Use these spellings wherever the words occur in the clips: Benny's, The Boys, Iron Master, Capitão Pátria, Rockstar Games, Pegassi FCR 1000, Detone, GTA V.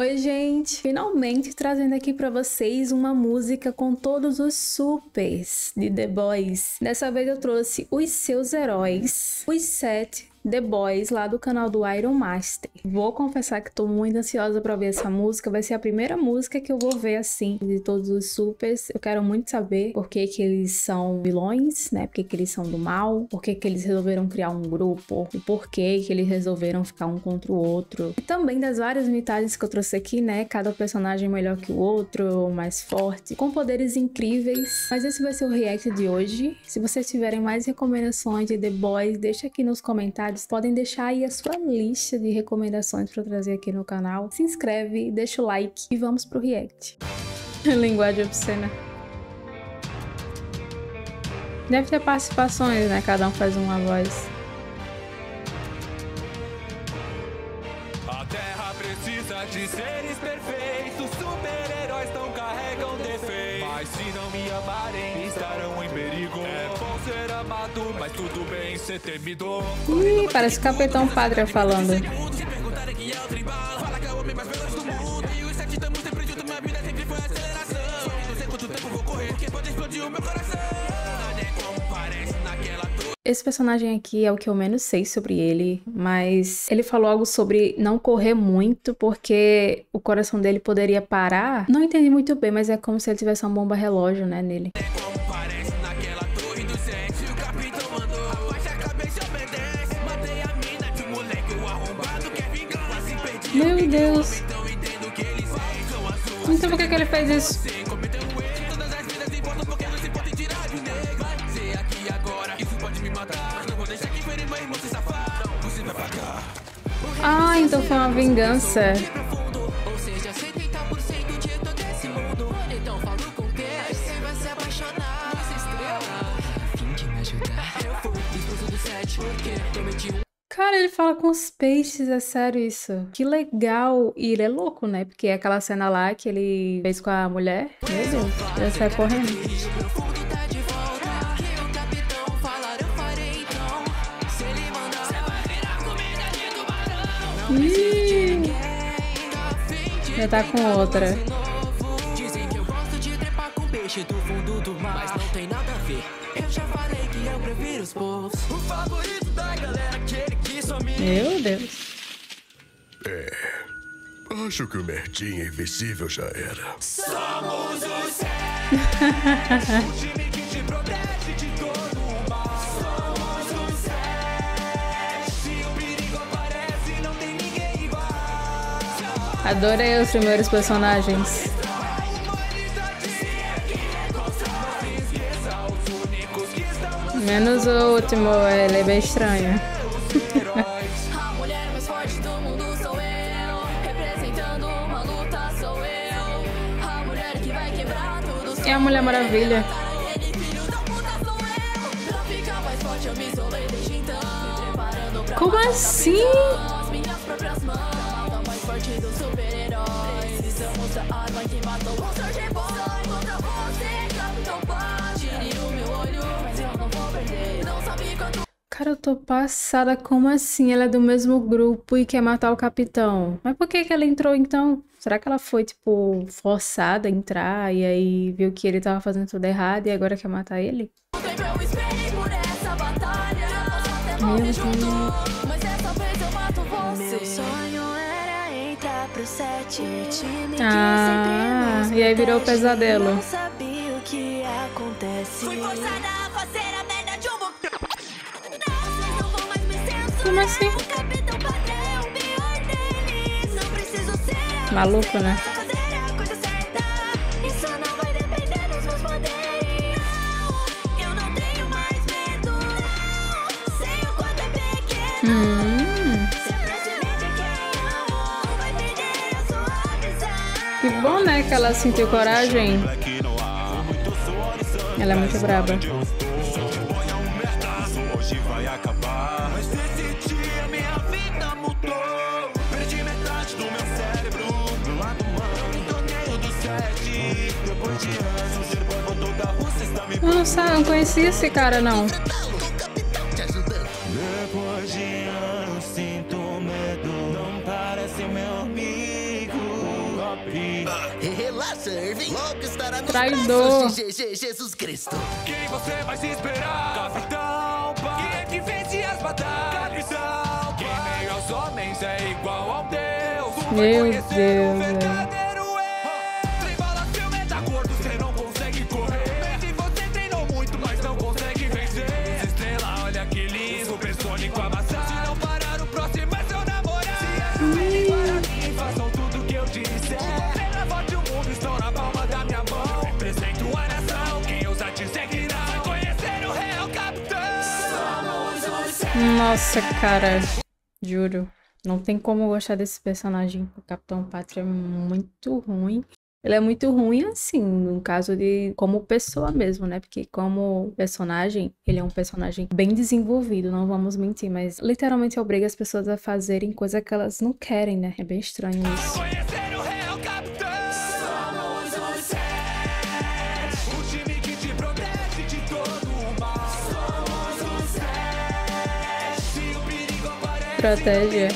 Oi, gente! Finalmente trazendo aqui pra vocês uma música com todos os supers de The Boys. Dessa vez eu trouxe os seus heróis, os 7 The Boys lá do canal do Iron Master. Vou confessar que tô muito ansiosa pra ver essa música, vai ser a primeira música que eu vou ver assim, de todos os supers. Eu quero muito saber por que que eles são vilões, né, por que que eles são do mal, por que que eles resolveram criar um grupo, e por que que eles resolveram ficar um contra o outro. E também das várias unidades que eu trouxe aqui, né, cada personagem melhor que o outro, mais forte, com poderes incríveis. Mas esse vai ser o react de hoje. Se vocês tiverem mais recomendações de The Boys, deixa aqui nos comentários. Podem deixar aí a sua lista de recomendações para trazer aqui no canal. Se inscreve, deixa o like e vamos pro react. Linguagem obscena. Deve ter participações, né? Cada um faz uma voz. A terra precisa de seres perfeitos. Super-heróis não carregam defeitos. Mas se não me amarem, estarão em perigo. É bom ser amado, mas tudo bem. Ih, parece o Capitão Pátria falando. Esse personagem aqui é o que eu menos sei sobre ele, mas ele falou algo sobre não correr muito porque o coração dele poderia parar. Não entendi muito bem, mas é como se ele tivesse uma bomba relógio, né, nele. Meu Deus. Não sei por que ele fez isso. Ah, então foi uma vingança. Cara, ele fala com os peixes, é sério isso. Que legal. E ele é louco, né? Porque é aquela cena lá que ele fez com a mulher. Meu Deus, ele sai correndo. Já tá com outra. Dizem que eu gosto de trepar com peixe do fundo do mar, mas não tem nada a ver. Eu já falei que eu prefiro os povos. O favorito da galera que... Meu Deus. É, acho que o merdinha invisível já era. Somos os sete, o time que te protege de todo o mal. Somos os sete, se o perigo aparece não tem ninguém igual. Adorei os primeiros personagens. Menos o último, ele é bem estranho. A mulher mais forte do mundo sou eu. Representando uma luta sou eu. A mulher que vai quebrar tudo. É a Mulher Maravilha. Como assim? As minhas próprias mãos. A mais forte dos super-heróis. Precisamos da arma que matou o Surge Boy. Contra você, Capitão Pátria. Tire o meu olho, mas eu não vou perder. Não sabe quanto. Cara, eu tô passada, como assim? Ela é do mesmo grupo e quer matar o capitão. Mas por que que ela entrou então? Será que ela foi, tipo, forçada a entrar e aí viu que ele tava fazendo tudo errado e agora quer matar ele? Meu Deus. Ah, e aí virou o pesadelo. Como assim? Maluco, né? Que bom, né, que ela sentiu coragem. Ela é muito braba. Eu não sei, não conhecia esse cara, não. Depois de anos sinto medo, não parece meu amigo. Irving. Relaxa, Irving. Logo estará nos braços de Jesus Cristo. Quem você vai se esperar? Capitão Pátria. Quem é que vence as batalhas? Capitão Pátria. Quem veio aos homens é igual ao Deus. Meu Deus. Nossa, cara, juro, não tem como gostar desse personagem. O Capitão Pátria é muito ruim. Ele é muito ruim, assim, no caso de como pessoa mesmo, né? Porque como personagem, ele é um personagem bem desenvolvido, não vamos mentir, mas literalmente obriga as pessoas a fazerem coisa que elas não querem, né? É bem estranho isso. Protege.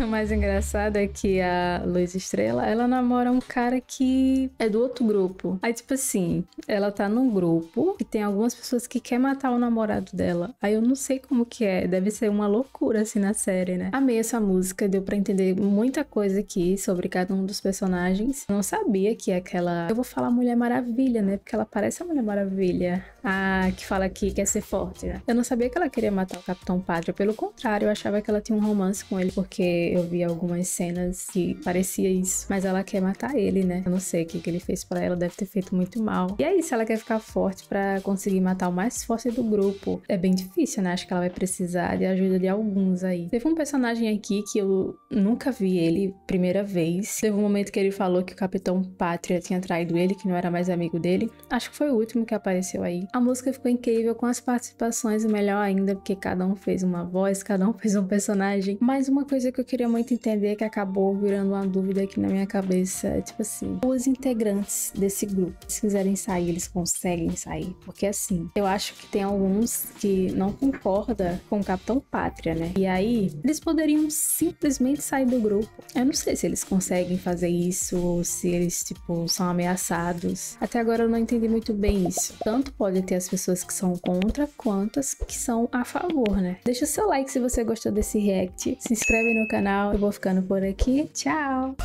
O mais engraçado é que a Luz Estrela, ela namora um cara que é do outro grupo. Aí, tipo assim, ela tá num grupo e tem algumas pessoas que querem matar o namorado dela. Aí eu não sei como que é, deve ser uma loucura assim na série, né? Amei essa música, deu pra entender muita coisa aqui sobre cada um dos personagens. Não sabia que é aquela... Eu vou falar Mulher Maravilha, né? Porque ela parece a Mulher Maravilha. Ah, que fala que quer ser forte, né? Eu não sabia que ela queria matar o Capitão Pátria. Pelo contrário, eu achava que ela tinha um romance com ele, porque eu vi algumas cenas que parecia isso. Mas ela quer matar ele, né? Eu não sei o que ele fez pra ela, deve ter feito muito mal. E é isso, ela quer ficar forte pra conseguir matar o mais forte do grupo. É bem difícil, né? Acho que ela vai precisar de ajuda de alguns aí. Teve um personagem aqui que eu nunca vi ele, primeira vez. Teve um momento que ele falou que o Capitão Pátria tinha traído ele, que não era mais amigo dele. Acho que foi o último que apareceu aí. A música ficou incrível com as participações, e melhor ainda, porque cada um fez uma voz, cada um fez um personagem. Mas uma coisa que eu queria muito entender, que acabou virando uma dúvida aqui na minha cabeça, é tipo assim, os integrantes desse grupo, se quiserem sair, eles conseguem sair? Porque assim, eu acho que tem alguns que não concordam com o Capitão Pátria, né? E aí, eles poderiam simplesmente sair do grupo. Eu não sei se eles conseguem fazer isso, ou se eles, tipo, são ameaçados. Até agora eu não entendi muito bem isso. Tanto pode ter as pessoas que são contra, quantas que são a favor, né? Deixa o seu like se você gostou desse react, se inscreve no canal, eu vou ficando por aqui, tchau!